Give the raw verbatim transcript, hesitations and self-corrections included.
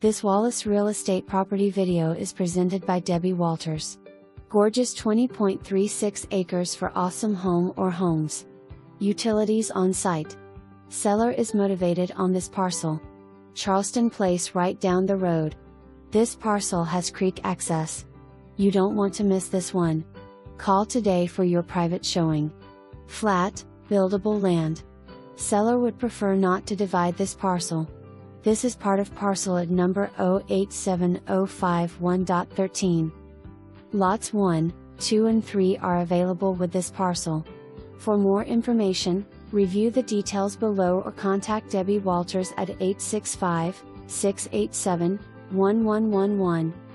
This Wallace Real Estate property video is presented by Debbie Walters. Gorgeous twenty point three six acres for awesome home or homes. Utilities on site. Seller is motivated on this parcel. Charleston Place right down the road. This parcel has creek access. You don't want to miss this one. Call today for your private showing. Flat, buildable land. Seller would prefer not to divide this parcel. This is part of parcel at number zero eight seven zero five one dot thirteen. Lots one, two and three are available with this parcel. For more information, review the details below or contact Debbie Walters at eight six five, six eight seven, one one one one.